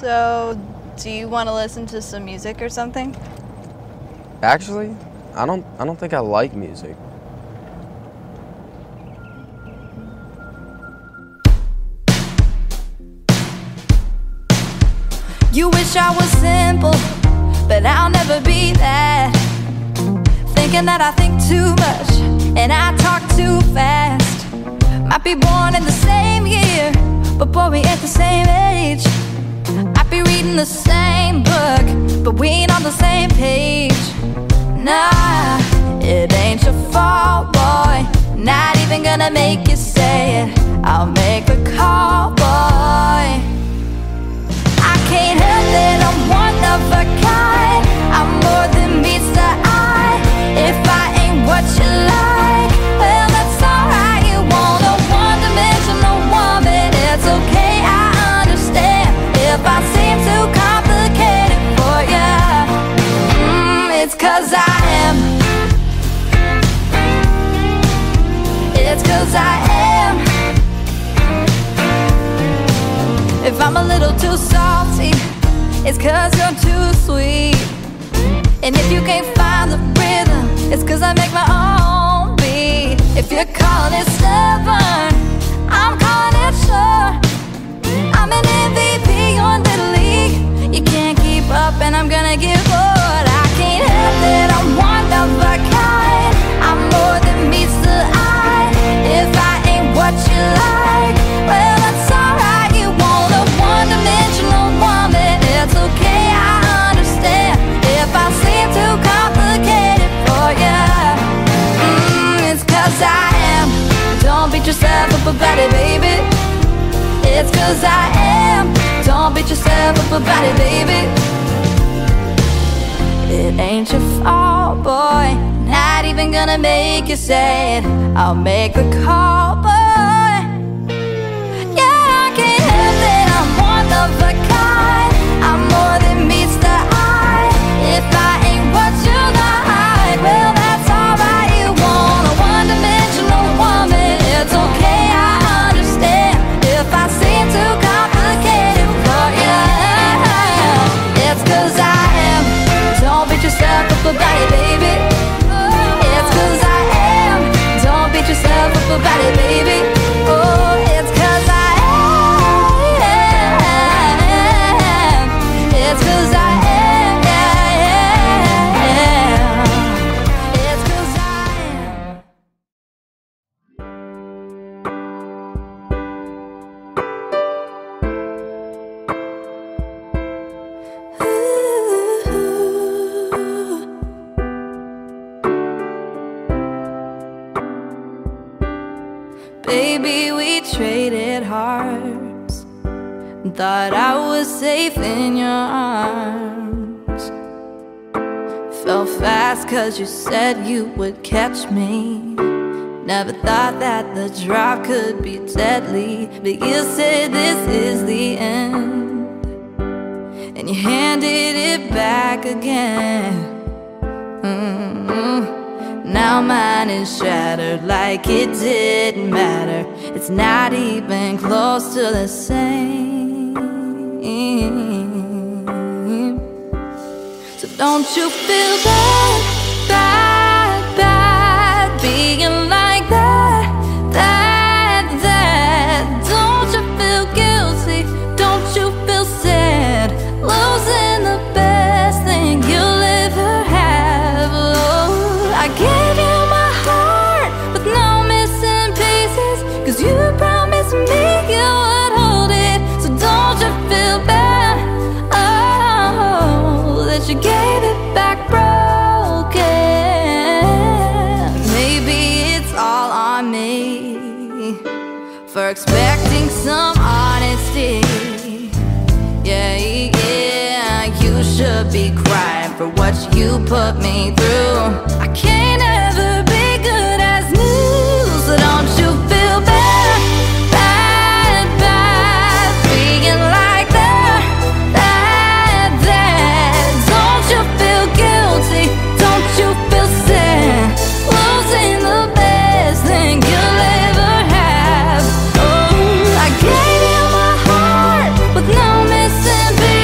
So, do you want to listen to some music or something? Actually, I don't think I like music. You wish I was simple, but I'll never be that. Thinking that I think too much and I talk too fast. Might be born in the same year, but boy, we ain't the same age. I'd be reading the same book, but we ain't on the same page. Nah, it ain't your fault, boy. Not even gonna make you say it. I'll make a call, boy. Can't help that I'm one of a kind. I'm more than meets the eye. If I ain't what you like, well, that's alright. You want a one-dimensional woman, it's okay, I understand. If I seem too complicated for you, it's 'cause I am. It's 'cause I am. If I'm a little too salty, it's 'cause you're too sweet. And if you can't find the rhythm, it's 'cause I make my own beat. If you're calling it stubborn, I'm calling it sure. I'm an MVP on the league. You can't keep up and I'm gonna get bored. I can't help that I'm one of a kind. I'm more than meets the eye. If I ain't what you like, well, that's alright. One-dimensional woman, it's okay, I understand. If I seem too complicated for you, it's 'cause I am. Don't beat yourself up about it, baby. It's 'cause I am. Don't beat yourself up about it, baby. It ain't your fault, boy. Not even gonna make you say it. I'll make the call, boy. Yeah, I can't help it. Of a kind, I'm more than meets the eye. If I ain't what you like, well, that's alright. You want a one-dimensional woman, it's okay, I understand. If I seem too complicated for you, it's 'cause I am. Don't beat yourself up about it, baby. It's 'cause I am. Don't beat yourself up about it, baby. Oh, it's 'cause I am. It's 'cause I am, it's 'cause I am. Ooh. Baby, we traded hearts. Thought I was safe in your arms. Fell fast 'cause you said you would catch me. Never thought that the drop could be deadly. But you said this is the end, and you handed it back again. Now mine is shattered like it didn't matter. It's not even close to the same. So don't you feel bad, bad, bad, being like that, that, that. Don't you feel guilty, don't you feel sad, losing the best thing you'll ever have. Oh, I gave you my heart with no missing pieces, 'cause you promised me you would hold it. So don't you feel bad, oh, that you gave it back broken. Maybe it's all on me for expecting some honesty. Yeah, you should be crying for what you put me through. I can't ever be good as new, so don't you feel bad, bad, bad, being like that, that, that. Don't you feel guilty, don't you feel sad, losing the best thing you'll ever have. Oh, I gave you my heart with no missing pieces.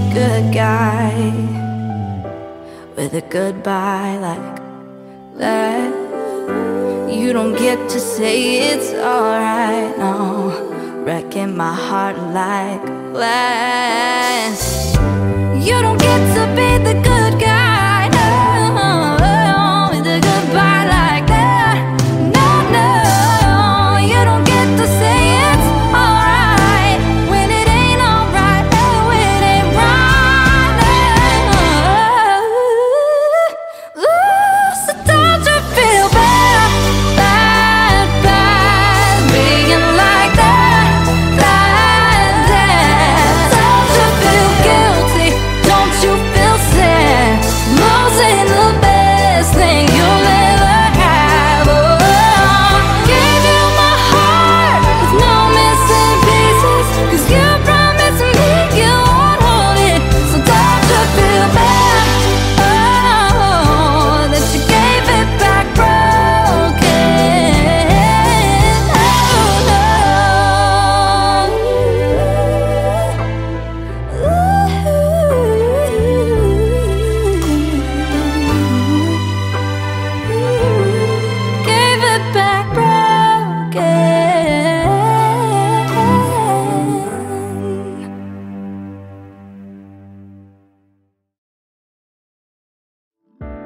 the good guy with a goodbye like that. You don't get to say it's alright, no, wrecking my heart like glass. You don't get to be the good guy, no, with a goodbye like that. No, no, you don't get to say it's alright when it ain't alright, no, it ain't right. No. Ooh, so don't you feel bad, bad, bad, being like that, bad, bad? Don't you feel guilty? Don't you feel sad, losing the best thing you'll ever have? Oh, gave you my heart with no missing pieces, 'cause you promised me you won't hold it. So don't you feel bad, oh, that you gave it back broken? Oh, no. Gave it back broken. Brave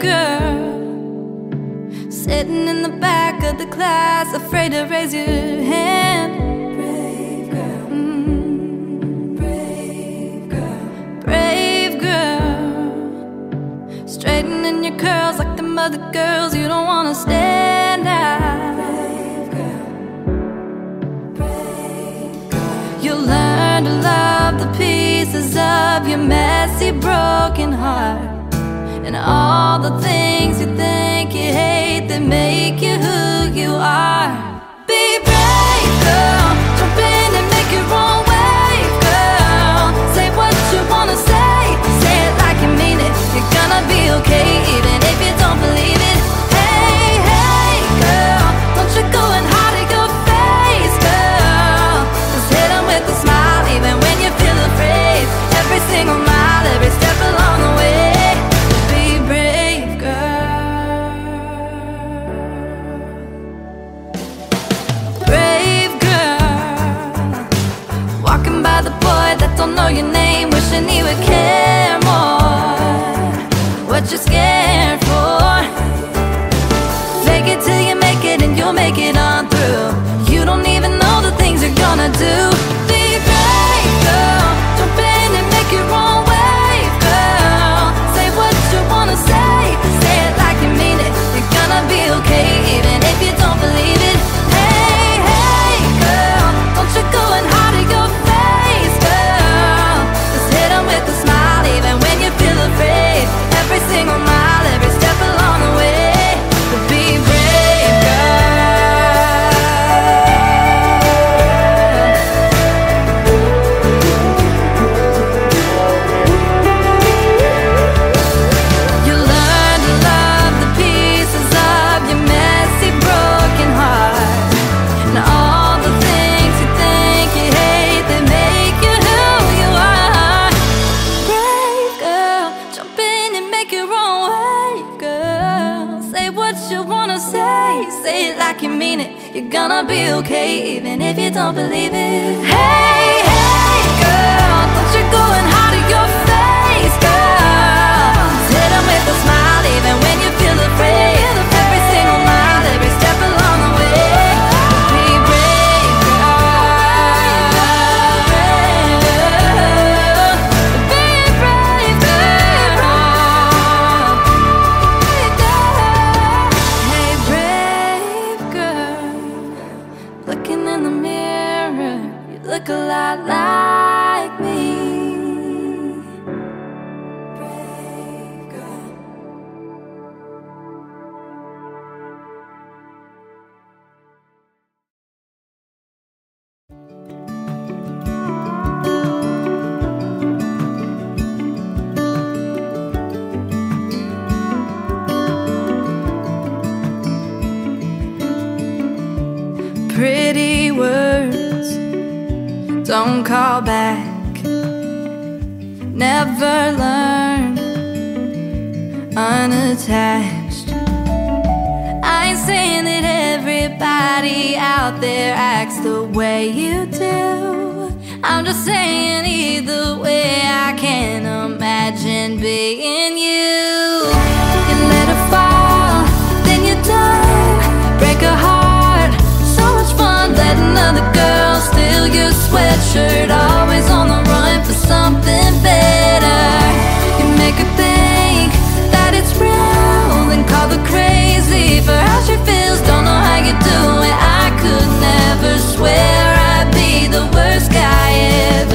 girl, sitting in the back of the class, afraid to raise your hand. Brave girl, brave girl, brave girl, straightening your curls like them other girls. You don't wanna stand out. Brave girl, brave girl, you learn to love the pieces of your messy, broken heart, and all the things you think you hate that make you who you are. Be brave, girl. Jump in and make your own way, girl. Say what you wanna say, say it like you mean it. You're gonna be okay even if you don't believe it. Hey, hey, girl, don't you go and hide your face, girl. Just hit 'em with a smile even when you feel afraid. Every single mile, every step along the way. The boy that don't know your name, wishing he would care more. What you scared for? Fake it till you make it, and you'll make it on through. You don't even know the things you're gonna do. Be brave, girl. Jump in and make your own wave, girl. Say what you wanna say, say it like you mean it. You're gonna be okay even if you don't believe it. Hey, hey, girl, don't you go and hide it, your smile even when you feel afraid. Every single mile, every step along the way. Be brave, girl. You learn to love the pieces of your messy, broken heart, and all the things you think you hate that make you who you are. Brave girl, jump in and make your own way, girl. Say what you wanna say, say it like you mean it. You're gonna be okay even if you don't believe it. Hey, hey, girl, don't you go and hide your face, girl. Hit 'em with a smile even when you feel afraid. Every single mile, every step along the way. Be brave, girl. Hey, brave girl, looking in the mirror, you look a lot like me. Don't call back, never learn, unattached. I ain't saying that everybody out there acts the way you do. I'm just saying either way I can't imagine being you. You let it fall, then you're done. Break a heart, so much fun letting other girls steal your sweatshirt. Always on the run for something better. You make her think that it's real, then call her crazy for how she feels. Don't know how you do it. I could never swear I'd be the worst guy ever.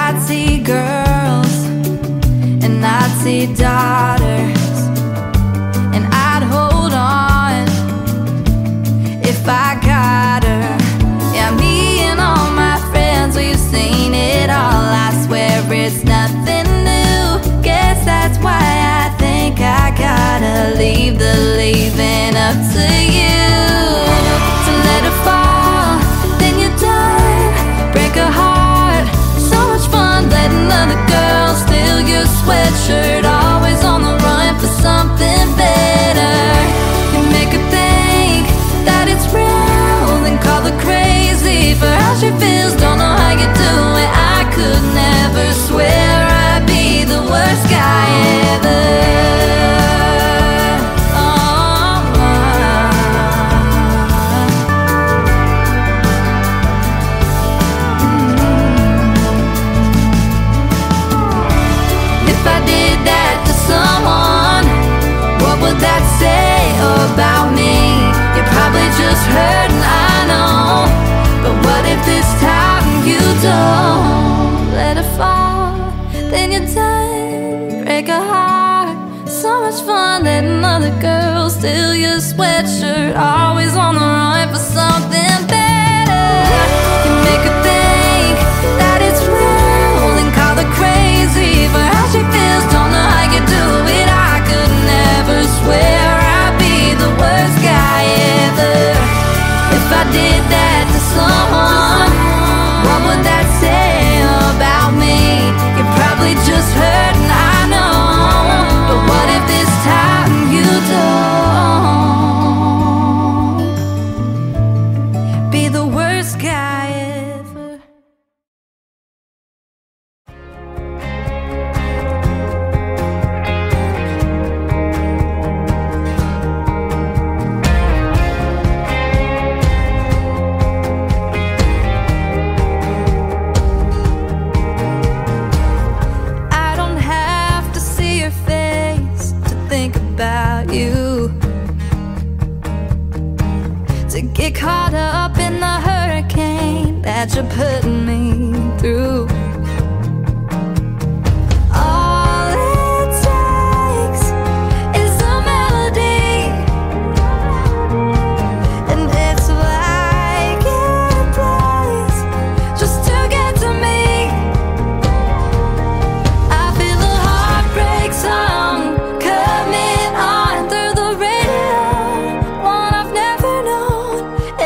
I'd see girls, and I'd see daughters, and I'd hold on if I got her. Yeah, me and all my friends, we've seen it all. I swear it's nothing new. Guess that's why I think I gotta leave the leaving up to you. To let it fall, then you're done. Break a heart, letting other girls steal your sweatshirt. Always on the run for something better. You make her think that it's real, then call her crazy for how she feels. Don't know how you do it. I could never swear I'd be the worst guy ever. What that say about me? You're probably just hurting, I know. But what if this time you don't let it fall? Then you're done. Break a heart, so much fun letting other girls steal your sweatshirt. Always on the run for something better. You make her think that it's real, and call her crazy for how she feels. Don't know how you do it. I could never swear I'd be the worst guy ever. If I did that to someone, what would that say about me? You're probably just hurting, I know. But what if this time you don't be the worst guy ever? Caught up in the hurricane that you're putting me through. All it takes is a melody, and it's like it plays just to get to me. I feel a heartbreak song coming on through the radio, one I've never known. I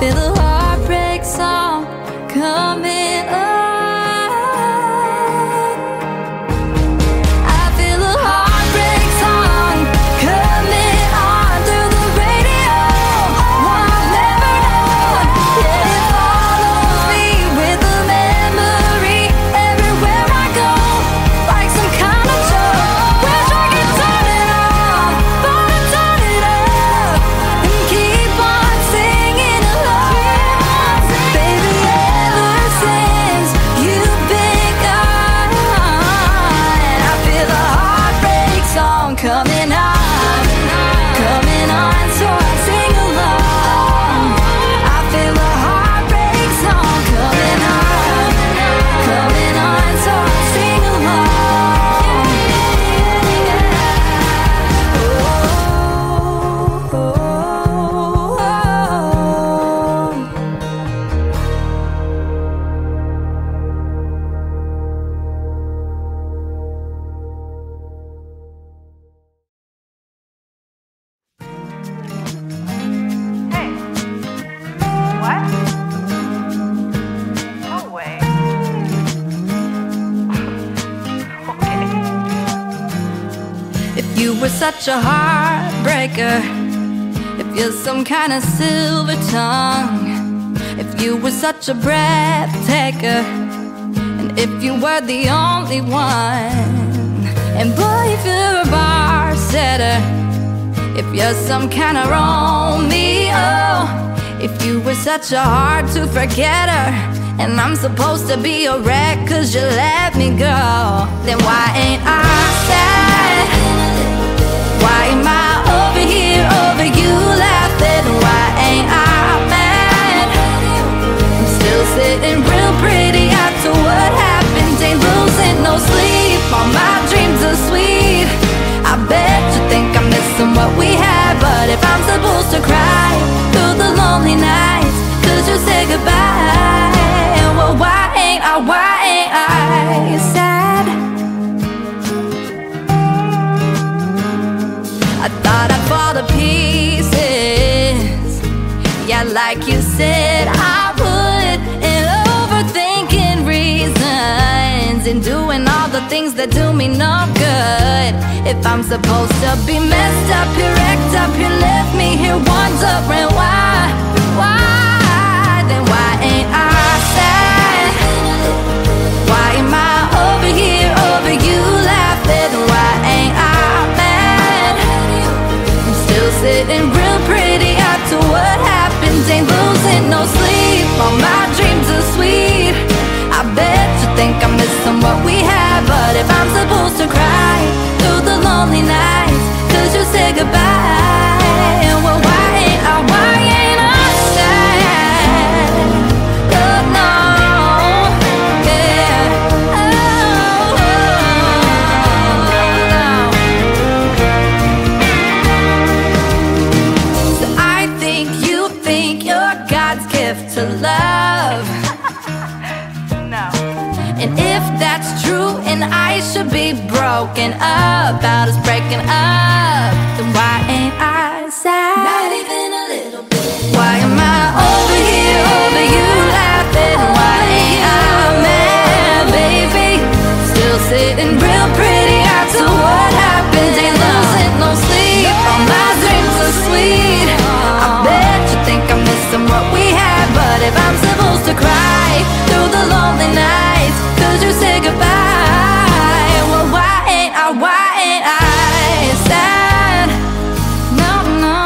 Feel the heartbreak song coming on. I feel the heartbreak song coming on through the radio. I'll never know. Yeah, it follows me with a memory everywhere I go, like some kind of show. Wish I could turn it off, but I turn it up and keep on singing. Coming on, coming on, so I sing along. I feel a heartbreak song coming on, so I sing along. You were such a heartbreaker, if you're some kind of silver tongue, if you were such a breath taker, and if you were the only one. And boy, if you're a bar setter, if you're some kind of Romeo, if you were such a hard to forgetter, and I'm supposed to be a wreck 'cause you let me go, then why ain't I sad? Why am I over here, over you laughing? Why ain't I mad? I'm still sitting real pretty after what happened. Ain't losing no sleep, all my dreams are sweet. I bet you think I'm missing what we had, but if I'm supposed to cry through the lonely nights 'cause you said goodbye, well why ain't I sad? I thought I'd fall to pieces, yeah, like you said I would. And overthinking reasons and doing all the things that do me no good. If I'm supposed to be messed up, you wrecked up, you left me here wondering why? Then why ain't I sad? Why am I over here, over you laughing? Why ain't I mad? Sitting real pretty after what happened. Ain't losing no sleep, all my dreams are sweet. I bet you think I'm missing what we had, but if I'm supposed to cry through the lonely nights 'cause you said goodbye, well why ain't I sad? Oh no, yeah, oh no. To love. No. And if that's true, and I should be broken up, about us breaking up, then why ain't I sad? Not even a little bit. Why am I over here, over you laughing? Why ain't I mad, baby? Still sitting real pretty after what happened. Ain't losing no sleep, all my dreams are sweet. I bet you think I'm missing what we had, but if I'm supposed to cry through the lonely nights 'cause you said goodbye, well why ain't I sad? No, no.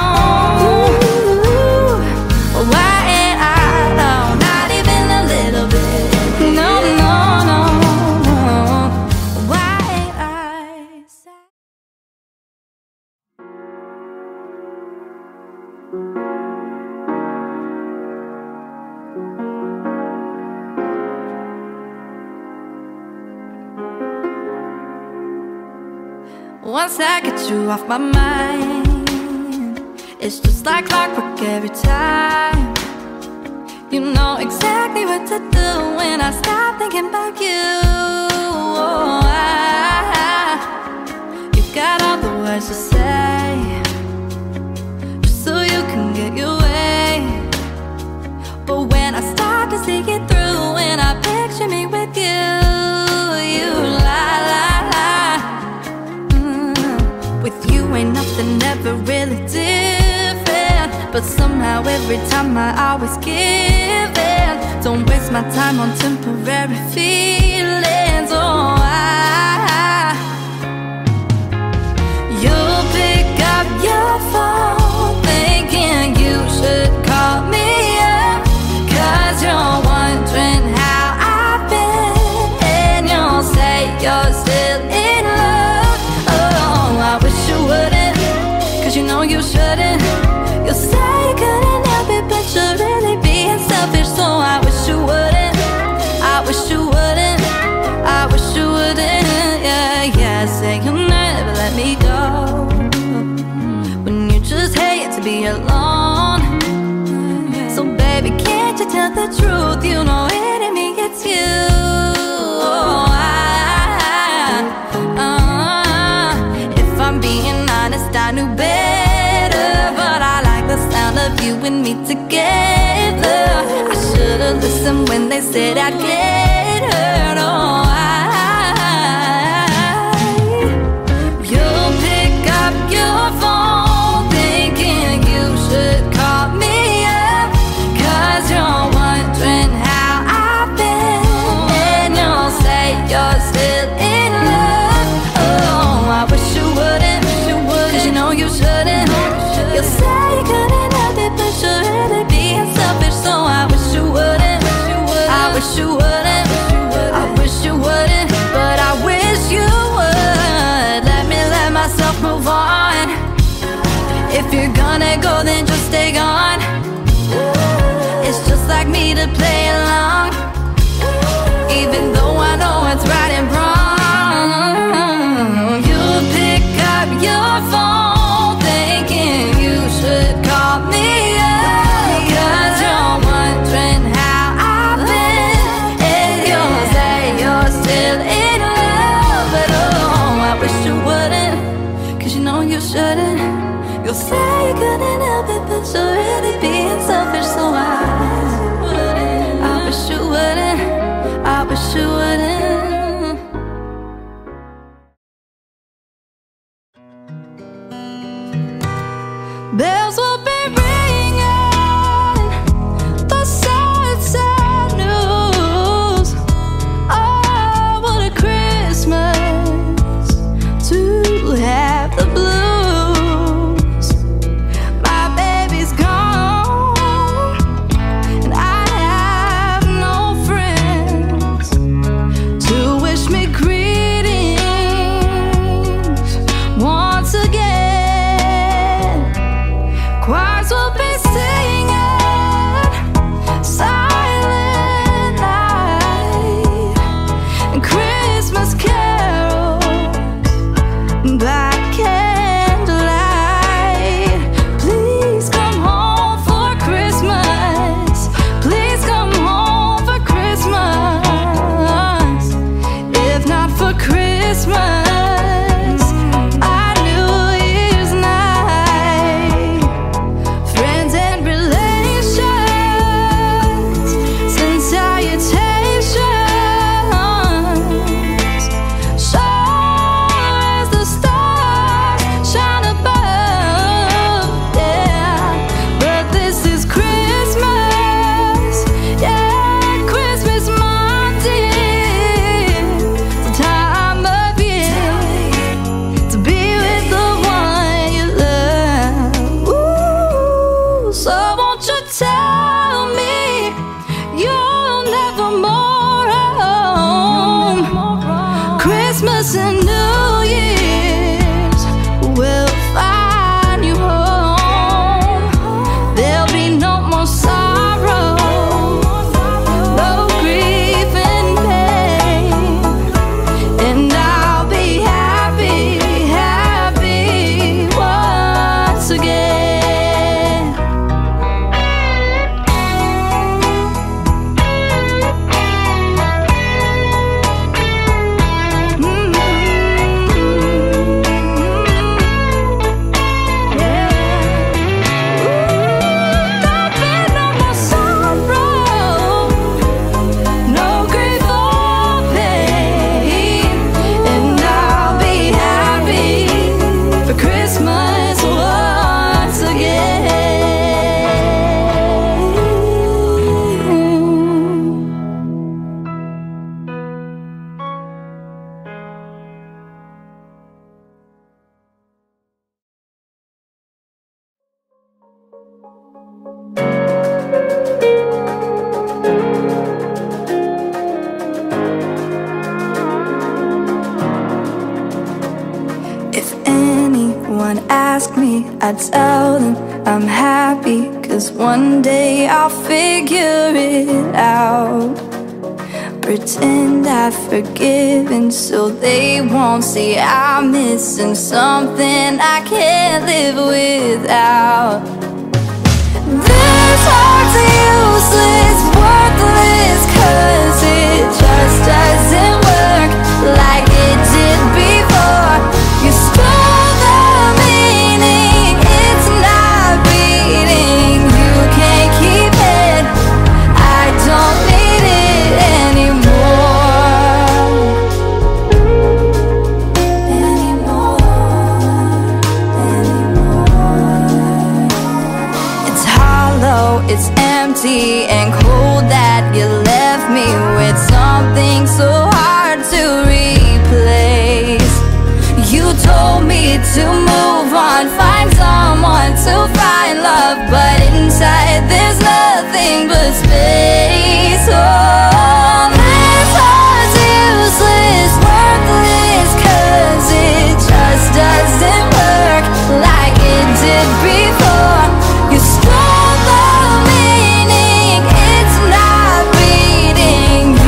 Well, why ain't I, no, not even a little bit. No, no, no, no. Why ain't I sad? Once I get you off my mind, it's just like clockwork every time. You know exactly what to do when I stop thinking about you. Oh, you got all the words to say, just so you can get your way. Now every time my hour's given, don't waste my time on temporary feelings. Oh, you pick up your phone thinking you should call me up, 'cause you're wondering how I've been, and you'll say you're still in love. Oh, I wish you wouldn't, 'cause you know you shouldn't. You'll say you couldn't help it, but you're really being selfish. So I wish you wouldn't, I wish you wouldn't, I wish you wouldn't. Yeah, yeah, say you'll never let me go, when you just hate to be alone. So baby, can't you tell the truth? You know it ain't me, it's you. Oh, if I'm being honest, I knew better, of you and me together. I should've listened when they said I'd get hurt. Oh, you'll pick up your phone thinking you should call me up, 'cause you're wondering how I've been, and you'll say you're still in love. Oh, I wish you wouldn't, 'cause you know you shouldn't. You'll say you couldn't, shouldn't be selfish, so I wish you wouldn't. I wish you wouldn't. I wish you wouldn't, but I wish you would. Let me let myself move on. If you're gonna go, then just stay gone. It's just like me to play along, even though I know it's right and wrong. You pick up your phone thinking you should call me, shouldn't. You'll say you couldn't help it, but you're really being selfish, so I I tell them I'm happy, cause one day I'll figure it out. Pretend I've forgiven so they won't see I'm missing something I can't live without. This heart's useless, worthless, cause it just doesn't work like it did before. You stole the meaning, it's not beating, you can't keep it, I don't need it anymore. It's hollow, it's empty and cold that you left me with something so hard to replace. You told me to move on, find someone to find love, but inside there's nothing but space. Oh, this heart's useless, worthless, cause it just doesn't work like it did before. You stole the meaning, it's not beating, you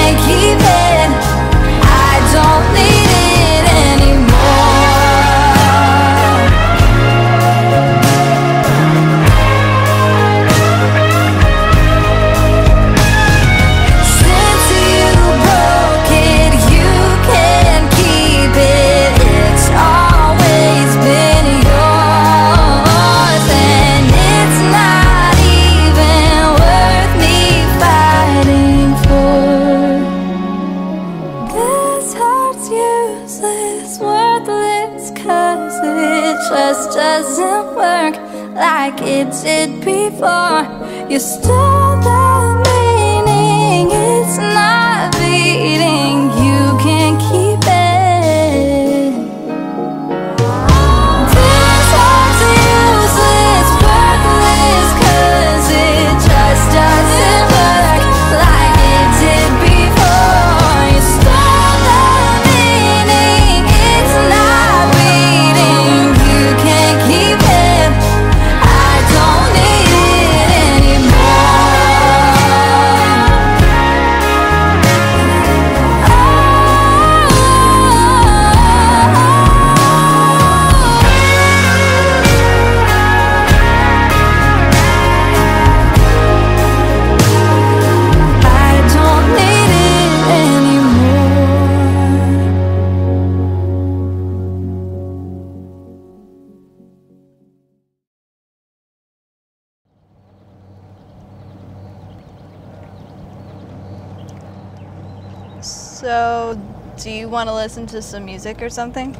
can't keep it, I don't need it anymore. Since you broke it, you can't keep it, it's always been yours, and it's not even worth me fighting for. This heart's useless, worthless, cause it just doesn't work like it did before. You stole the meaning, it's not beating, you can't keep it. This heart's useless, worthless, cause it just doesn't work like it did before. You stole the meaning, it's not beating, you can't keep it, I don't need it anymore. I don't need it anymore. So, do you want to listen to some music or something?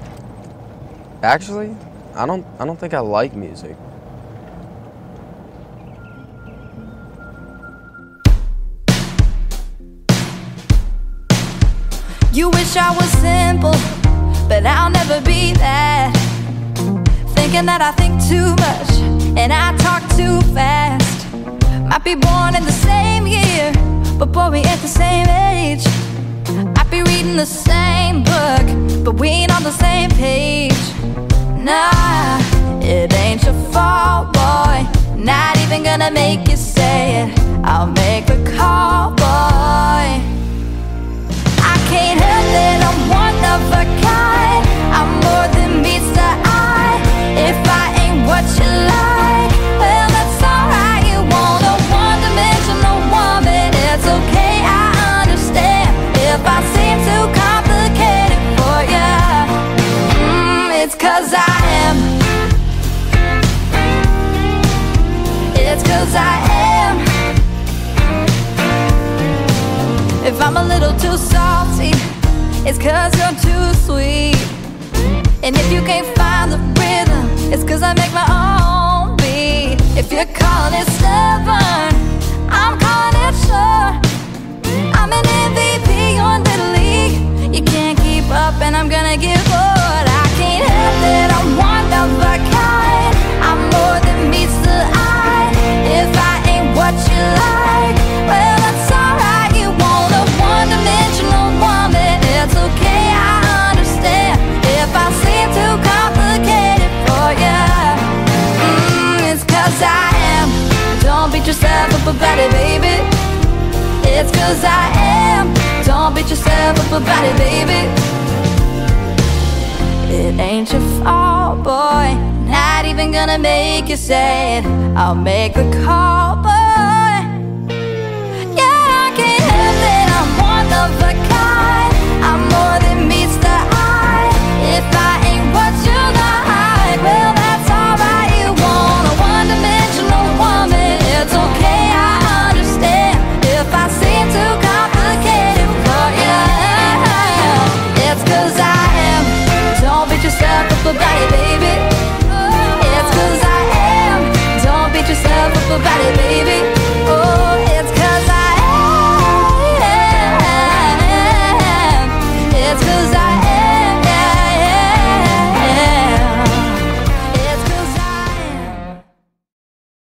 Actually, I don't think I like music. You wish I was simple, but I'll never be that. Thinking that I think too much and I talk too fast. Might be born in the same year, but boy, we ain't the same age. I'd be reading the same book, but we ain't on the same page. Nah, it ain't your fault, boy. Not even gonna make you say it. I'll make a call, boy. I can't help that I'm one of a kind. I'm more than meets the eye. If I ain't what you like, well, that's alright. You want a one-dimensional woman, it's okay, I understand. If I seem too complicated for you, it's cause I am. It's cause I am. If I'm a little too salty, it's cause you're too sweet. And if you can't find the rhythm, it's cause I make my own beat. If you're calling it stubborn, I'm calling it sure. I'm an MVP on the league. You can't keep up and I'm gonna get bored. I can't help that I'm one of a kind. I'm more than meets the eye. If I ain't what you like, well, that's alright. You want a one-dimensional woman, it's okay, I understand. If I seem too complicated for you, up about it, baby. It's 'cause I am. Don't beat yourself up about it, baby. It ain't your fault, boy. Not even gonna make you sad. I'll make the call, boy.